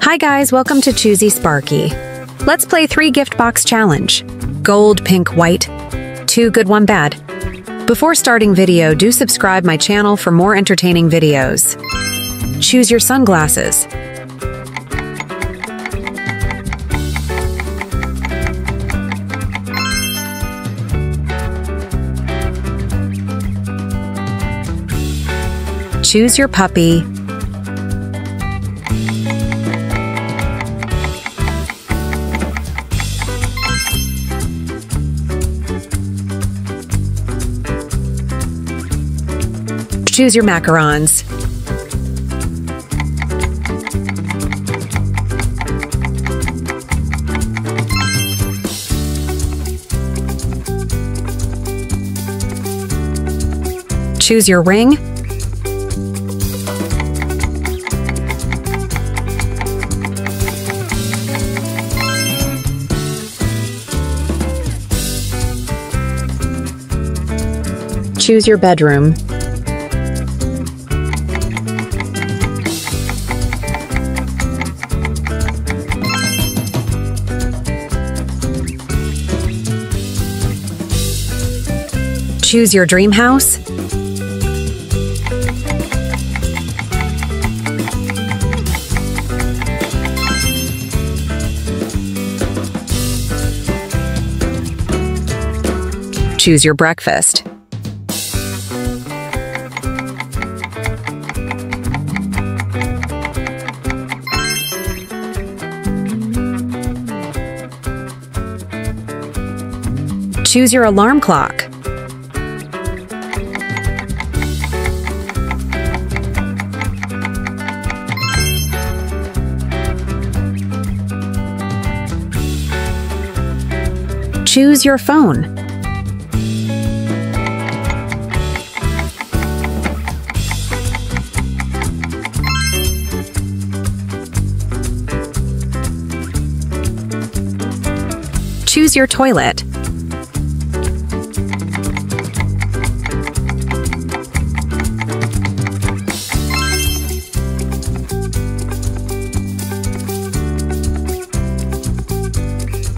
Hi guys, welcome to Choosy Sparky. Let's play 3 gift box challenge. Gold, pink, white. 2 good, 1 bad. Before starting video, do subscribe my channel for more entertaining videos. Choose your sunglasses. Choose your puppy. Choose your macarons. Choose your ring. Choose your bedroom. Choose your dream house. Choose your breakfast. Choose your alarm clock. Choose your phone. Choose your toilet.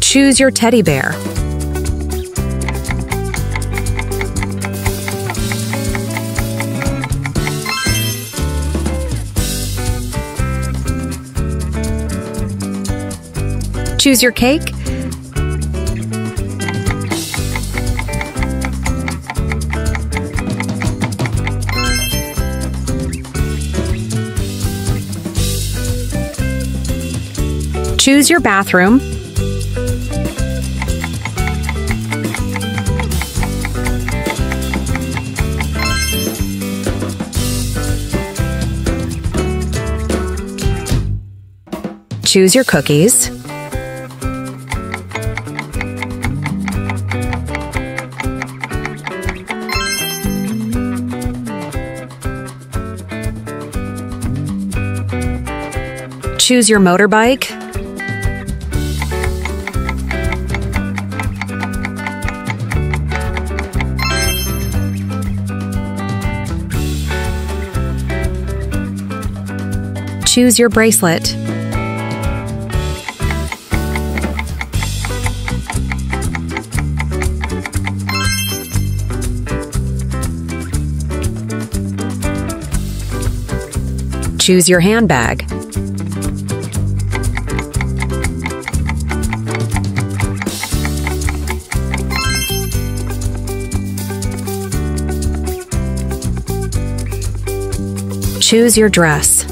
Choose your teddy bear. Choose your cake. Choose your bathroom. Choose your cookies. Choose your motorbike. Choose your bracelet. Choose your handbag. Choose your dress.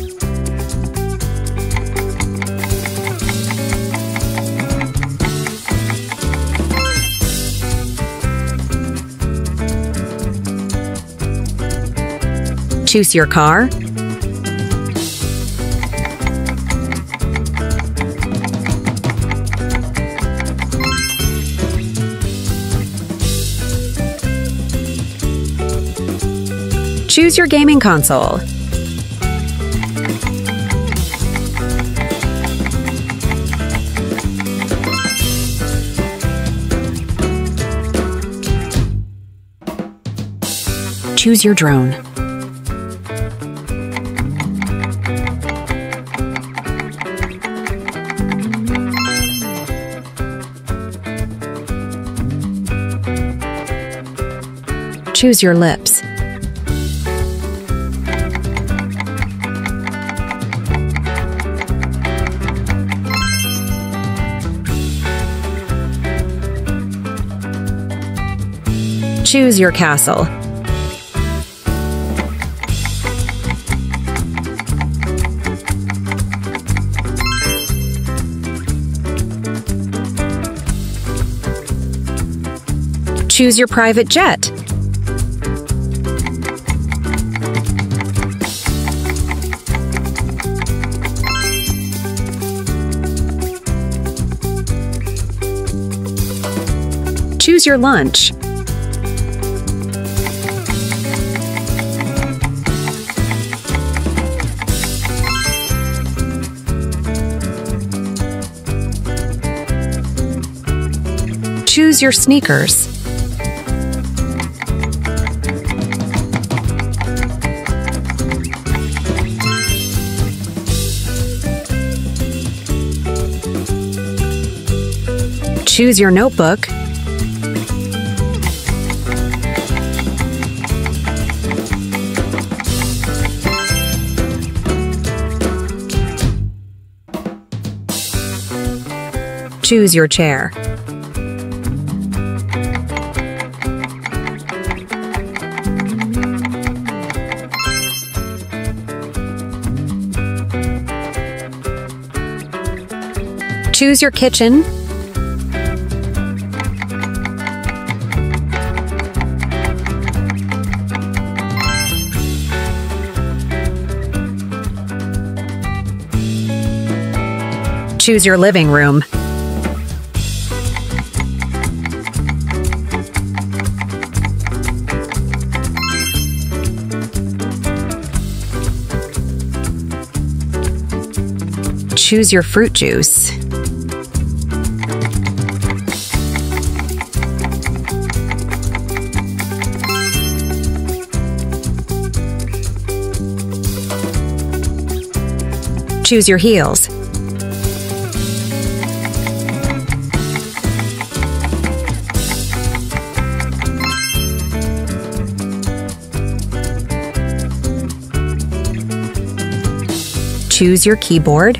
Choose your car. Choose your gaming console. Choose your drone. choose your lips. Choose your castle. Choose your private jet. Choose your lunch. Choose your sneakers. Choose your notebook. Choose your chair. Choose your kitchen. Choose your living room. Choose your fruit juice. Choose your heels. Choose your keyboard.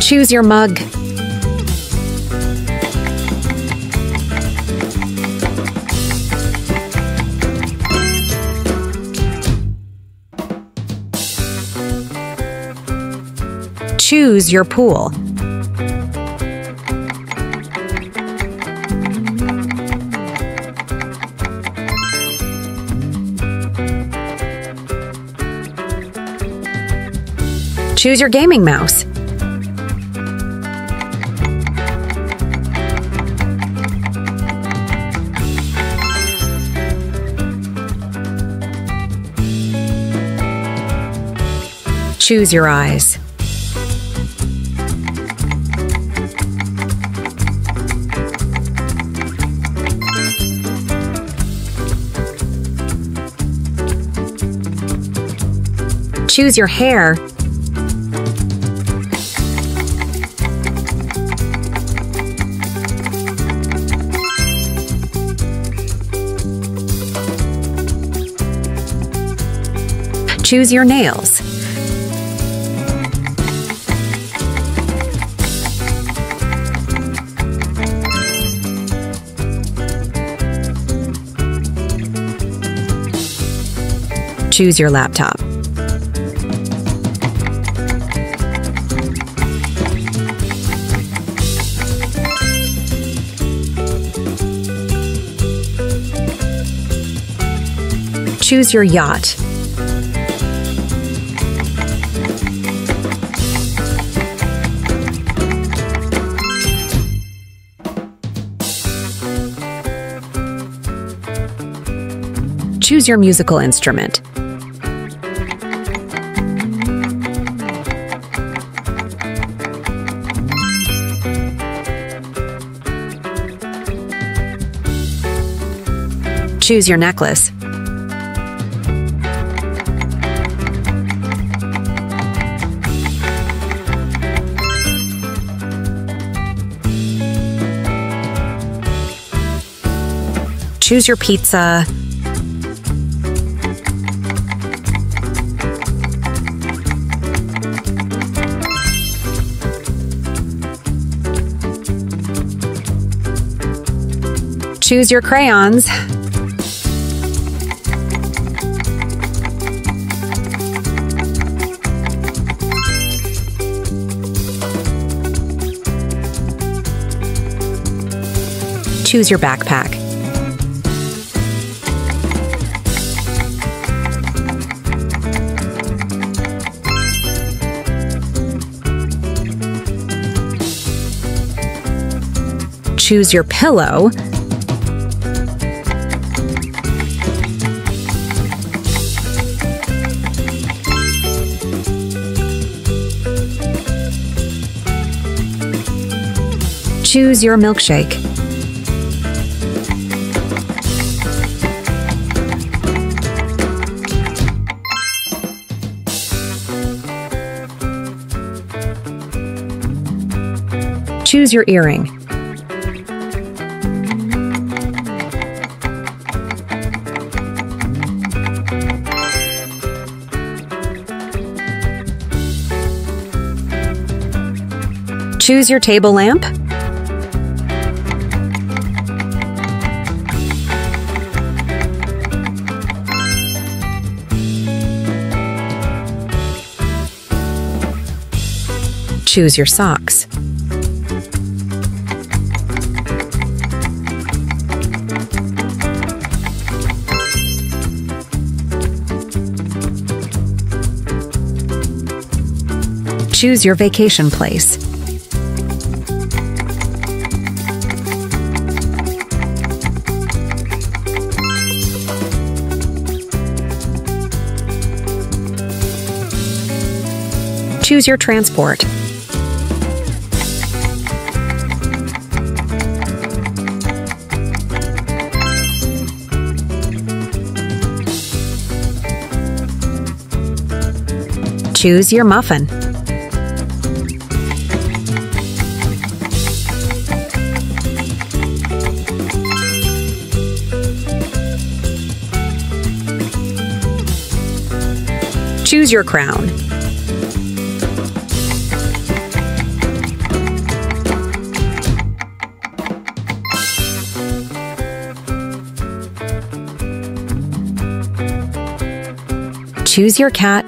Choose your mug. Choose your pool. Choose your gaming mouse. Choose your eyes. Choose your hair. Choose your nails. Choose your laptop. Choose your yacht. Choose your musical instrument. Choose your necklace. choose your pizza. Choose your crayons. Choose your backpack. Choose your pillow. Choose your milkshake. Choose your earring. Choose your table lamp. Choose your socks. Choose your vacation place. Choose your transport. Choose your muffin. Choose your crown. Choose your cat.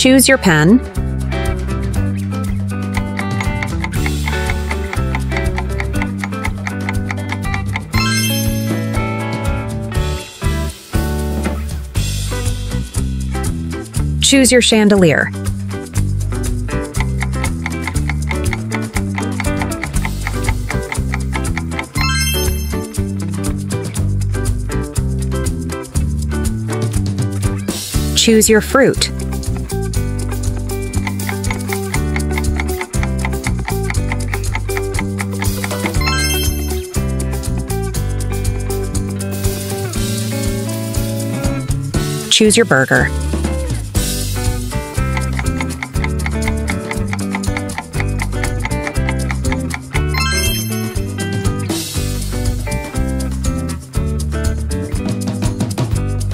Choose your pen. Choose your chandelier. Choose your fruit. Choose your burger.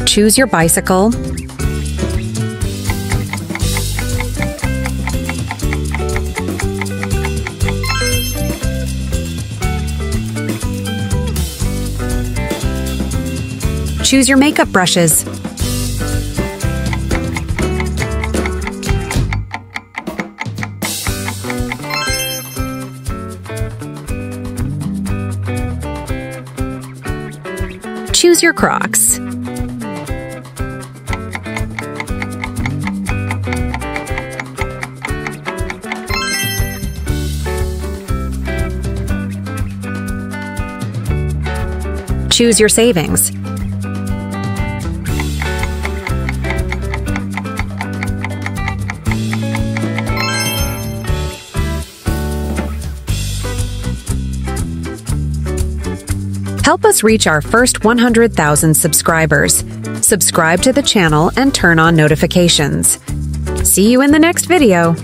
Choose your bicycle. Choose your makeup brushes. Choose your Crocs. Choose your savings. Help us reach our first 100,000 subscribers. subscribe to the channel, and turn on notifications. See you in the next video!